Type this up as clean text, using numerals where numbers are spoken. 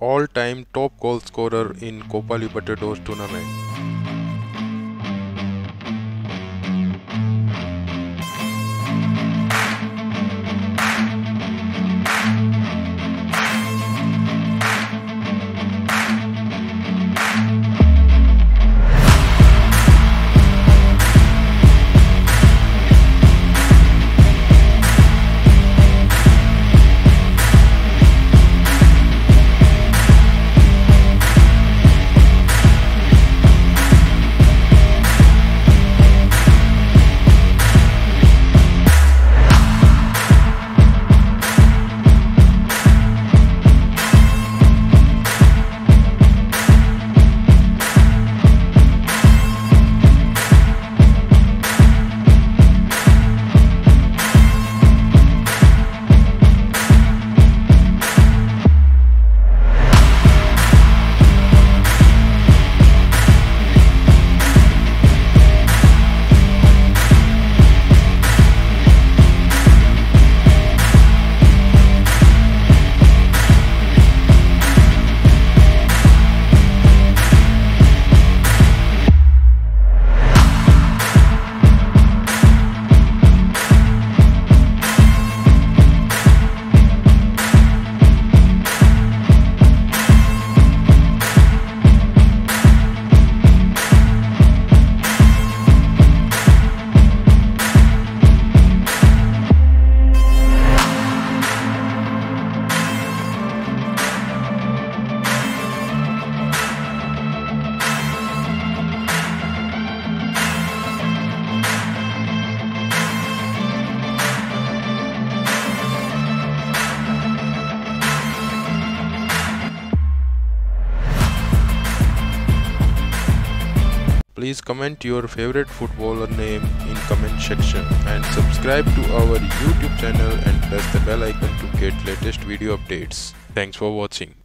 all-time top goal scorer in Copa Libertadores tournament. Please comment your favorite footballer name in comment section and subscribe to our YouTube channel and press the bell icon to get latest video updates. Thanks for watching.